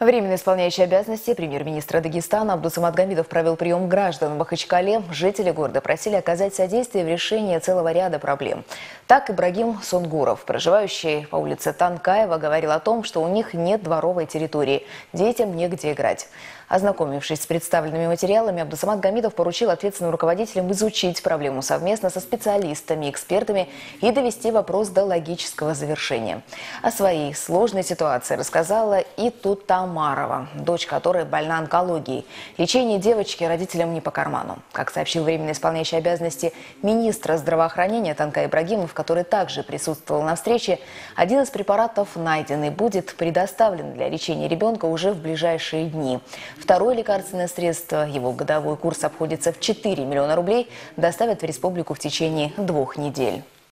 Временно исполняющий обязанности премьер-министра Дагестана Абдусамад Гамидов провел прием граждан в Махачкале. Жители города просили оказать содействие в решении целого ряда проблем. Так Ибрагим Сунгуров, проживающий по улице Танкаева, говорил о том, что у них нет дворовой территории, детям негде играть. Ознакомившись с представленными материалами, Абдусамад Гамидов поручил ответственным руководителям изучить проблему совместно со специалистами, экспертами и довести вопрос до логического завершения. О своей сложной ситуации рассказала и Марова, дочь которой больна онкологией. Лечение девочки родителям не по карману. Как сообщил временно исполняющий обязанности министра здравоохранения Танка Ибрагимов, который также присутствовал на встрече, один из препаратов найден и будет предоставлен для лечения ребенка уже в ближайшие дни. Второе лекарственное средство, его годовой курс обходится в 4 миллиона рублей, доставят в республику в течение 2 недель.